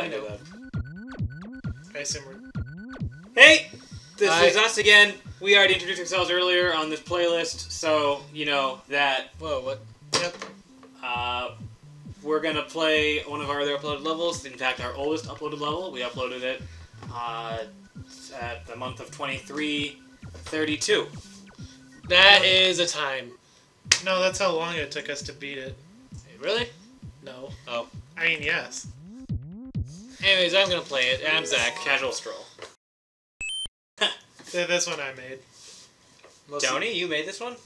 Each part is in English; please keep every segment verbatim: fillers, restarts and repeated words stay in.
I know. I assume we're... Hey! This Hi. is us again. We already introduced ourselves earlier on this playlist, so, you know, that... Whoa, what? Yep. Uh, we're gonna play one of our other uploaded levels. In fact, our oldest uploaded level. We uploaded it, uh, at the month of twenty-three thirty-two. That um, is a time. No, that's how long it took us to beat it. Really? No. Oh. I mean, yes. Anyways, I'm gonna play it. I'm Zach. Casual stroll. This one I made. Mostly. Tony, you made this one?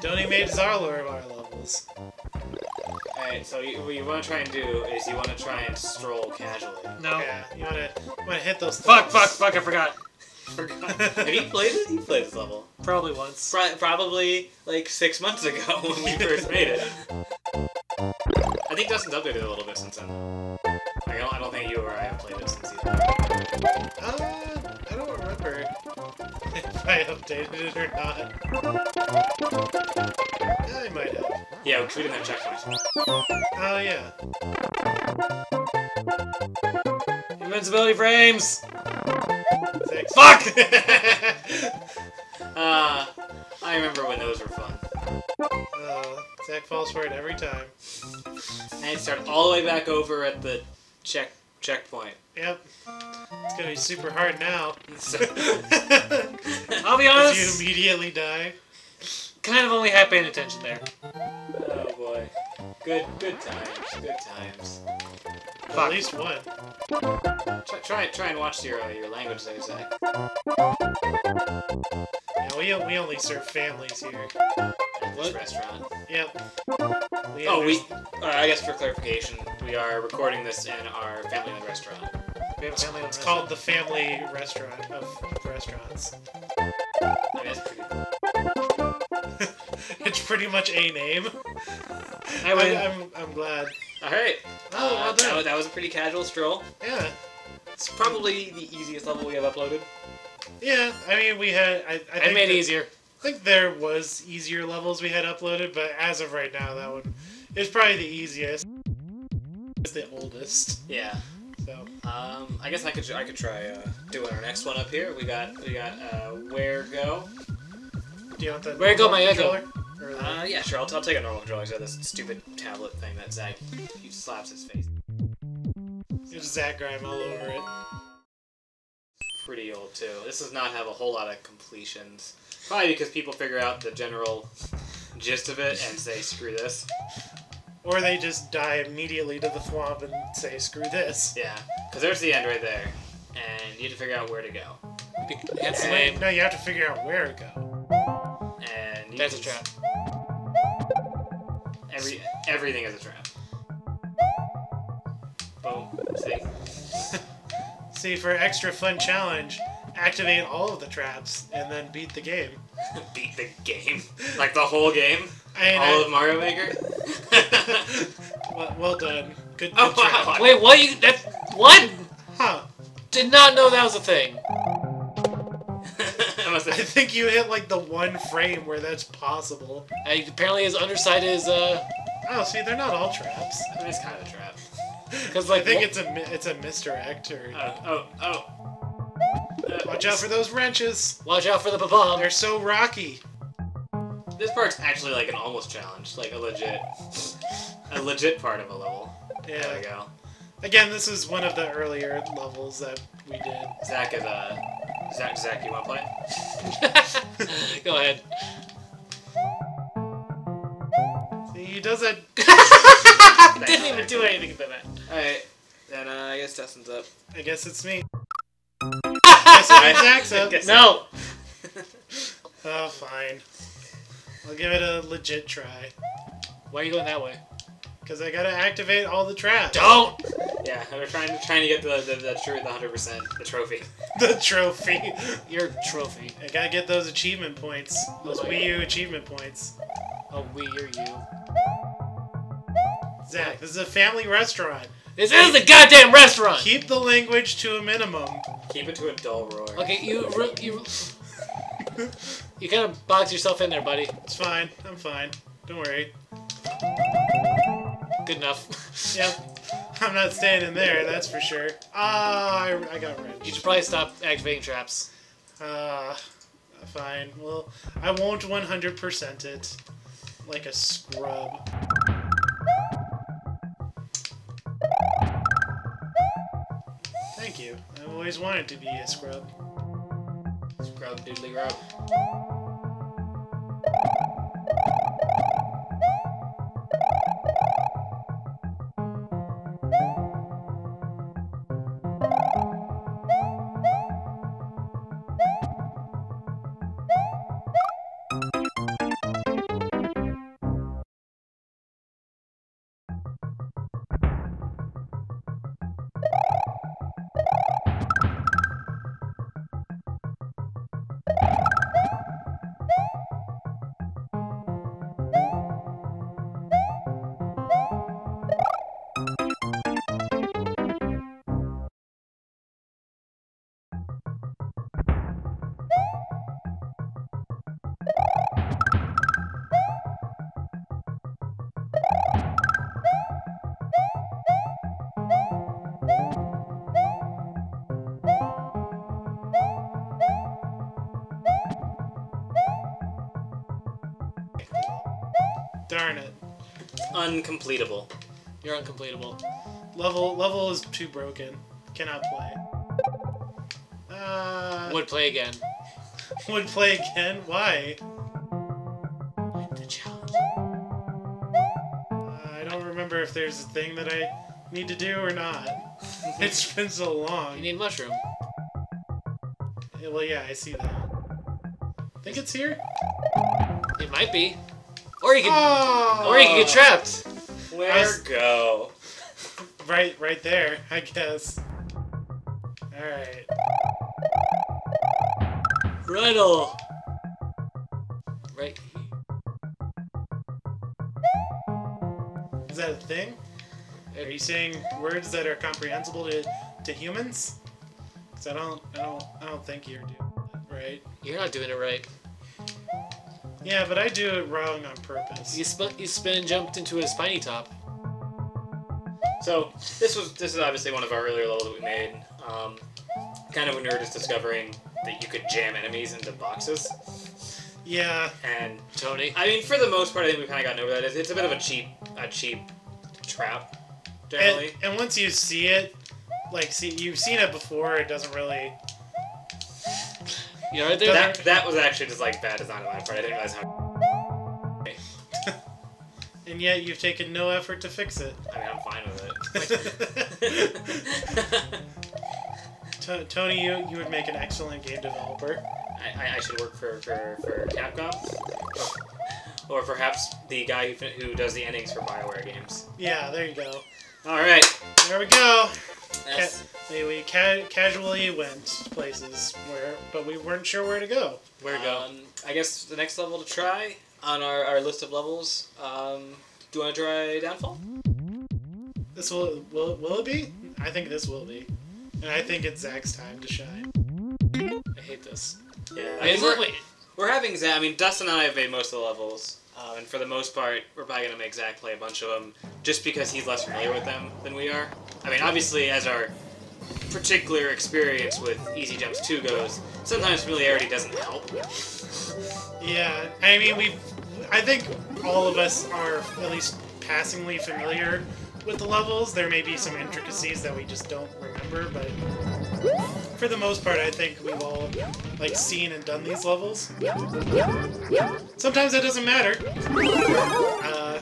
Tony made Zarlor of our levels. Alright, so you, what you want to try and do is you want to try and stroll casually. No. Yeah, you want to want to hit those Fuck, fuck, fuck, I forgot. forgot. Have you played it? You played this level. Probably once. Pro probably, like, six months ago when we first made it. I think Dustin's updated it a little bit since then. Like, I, don't, I don't think you or I have played it since either. Uh, I don't remember if I updated it or not. Yeah, I might have. Yeah, because we didn't have checkpoints. Oh, yeah. Invincibility frames! Six. Fuck! uh, I remember when those were fun. Uh, Zach falls for it every time. And start all the way back over at the check checkpoint. Yep. It's gonna be super hard now. So, I'll be honest. Did you immediately die? Kind of only half paying attention there. Oh boy. Good, good times. Good times. Well, at least one. Try, try, try and watch your uh, your language there, Zach. Yeah, we we only serve families here. At this what? restaurant. Yep. We oh, we. Uh, I guess for clarification, we are recording this in our family-owned restaurant. We have a family-owned It's restaurant. called the family restaurant of restaurants. I mean, that's pretty cool. It's pretty much a name. I mean, I, I'm I'm glad. All right. Oh, well done. Uh, that was a pretty casual stroll. Yeah. It's probably the easiest level we have uploaded. Yeah, I mean, we had... I, I, I think made it easier. I think there was easier levels we had uploaded, but as of right now, that one is probably the easiest. It's the oldest. Yeah. So. Um, I guess I could I could try uh, doing our next one up here. We got we got uh, Where Go. Do you want the Where Go My Echo? Uh, yeah, sure. I'll, I'll take a normal controller instead of this stupid tablet thing that Zach he slaps his face. There's Zach grime all over it. Pretty old too. This does not have a whole lot of completions. Probably because people figure out the general gist of it and say screw this, or they just die immediately to the thwomp and say screw this. Yeah, because there's the end right there, and you have to figure out where to go. That's the way. No, you have to figure out where to go. And you that's a trap. Every, everything is a trap. Boom. See? See, for extra fun challenge, activate all of the traps and then beat the game. Beat the game? Like the whole game? I, all I, of Mario Maker? well, well done. Good, good oh, wow. trap. Wait, what? You, that, what? Huh. Did not know that was a thing. I think you hit like the one frame where that's possible. And apparently his underside is uh oh, see, they're not all traps. I mean, it's kind of a trap. Cause like I think it's a it's a misdirect or uh, oh oh. Uh, Watch out for those wrenches. Watch out for the ba-bomb. They're so rocky. This part's actually like an almost challenge, like a legit a legit part of a level. Yeah. There we go. Again, this is one of the earlier levels that we did. Zach is a. Uh... Zach, Zach, you want to play? Go ahead. See, he does a... Didn't Didn't even do anything about that. Alright, then uh, I guess Dustin's up. I guess it's me. I guess it's Zach's up. No! Oh, fine. I'll give it a legit try. Why are you going that way? Because I gotta activate all the traps. Don't! Yeah, we're trying to trying to get the the the, the one hundred percent, the trophy. The trophy. Your trophy. I gotta get those achievement points. Those oh Wii U God. achievement points. Oh, Wii or you. Zach, this is a family restaurant. This is a goddamn restaurant. Keep the language to a minimum. Keep it to a dull roar. Okay, you you you kind of box yourself in there, buddy. It's fine. I'm fine. Don't worry. Good enough. Yep. I'm not standing there, that's for sure. Ah, I, I got wrenched. You should probably stop activating traps. Ah, uh, fine. Well, I won't one hundred percent it. Like a scrub. Thank you. I've always wanted to be a scrub. Scrub doodly grub. Darn it. Uncompletable. You're uncompletable. Level level is too broken. Cannot play. Uh, would play again. Would play again? Why? The challenge. Uh, I don't remember if there's a thing that I need to do or not. It's been so long. You need mushroom. Well, yeah, I see that. Think it's here? It might be. Or you can, oh, or you can get trapped. Where was, go? right, right there, I guess. All right. Riddle. Right. Is that a thing? Are you saying words that are comprehensible to to humans? Because I don't, I don't, I don't think you're doing it right. You're not doing it right. Yeah, but I do it wrong on purpose. You spun, you spin and jumped into a spiny top. So this was this is obviously one of our earlier levels that we made. Um, kind of when we were just discovering that you could jam enemies into boxes. Yeah. And Tony. I mean, for the most part, I think we've kind of gotten over that. It's, it's a bit of a cheap a cheap trap, generally. And, and once you see it, like see you've seen it before, it doesn't really. You know, right there, that, that was actually just like bad design on my part. I didn't realize how. And yet you've taken no effort to fix it. I mean, I'm fine with it. T Tony, you you would make an excellent game developer. I, I, I should work for for, for Capcom, or perhaps the guy who who does the endings for BioWare games. Yeah, there you go. All right, there we go. Ca we we ca casually went places where, but we weren't sure where to go. Where to go? Um, I guess the next level to try on our, our list of levels. Um, do you want to try Downfall? This will will will it be? I think this will be, and I think it's Zach's time to shine. I hate this. Yeah, I mean, we're, we're having Zach. I mean, Dustin and I have made most of the levels, um, and for the most part, we're probably gonna make Zach play a bunch of them just because he's less familiar with them than we are. I mean, obviously, as our particular experience with Easy Jumps two goes, sometimes familiarity doesn't help. Yeah, I mean, we I think all of us are at least passingly familiar with the levels. There may be some intricacies that we just don't remember, but for the most part, I think we've all, like, seen and done these levels. Sometimes that doesn't matter. Uh,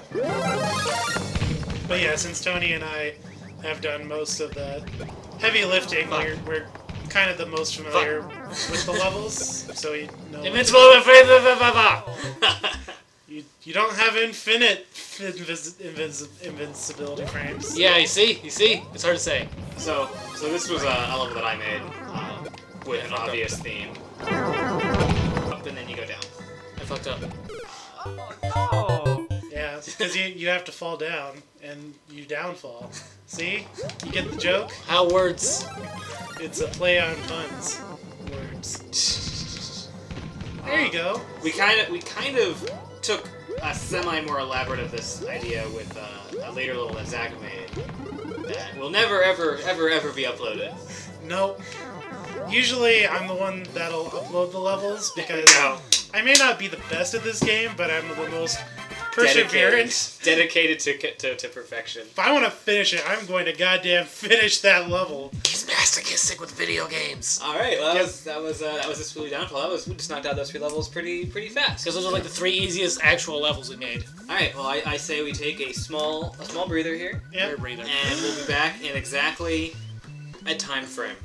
but yeah, since Tony and I have done most of the heavy lifting. We're, we're kind of the most familiar Fuck. with the levels, so we know. Invincible you, you don't have infinite invis invis invincibility frames. Yeah, you see, you see, it's hard to say. So, so this was uh, a level that I made uh, with an obvious theme. Up and then you go down. I fucked up. Oh. Yeah, because you, you have to fall down, and you downfall. See? You get the joke? How words? It's a play on puns. Words. There you go. We kind of we kind of took a semi more elaborate of this idea with uh, a later little that Zach made, that will never, ever, ever, ever be uploaded. Nope. Usually I'm the one that'll upload the levels because no. I may not be the best at this game, but I'm the most perseverance. Dedicated, dedicated to, to, to perfection. If I want to finish it, I'm going to goddamn finish that level. He's masochistic with video games. All right, well, that was that was, uh, that was this really downfall. I was we just knocked out those three levels pretty pretty fast. Because those are like the three easiest actual levels we made. All right, well, I, I say we take a small a small breather here. Yeah. Breather. And we'll be back in exactly a time frame.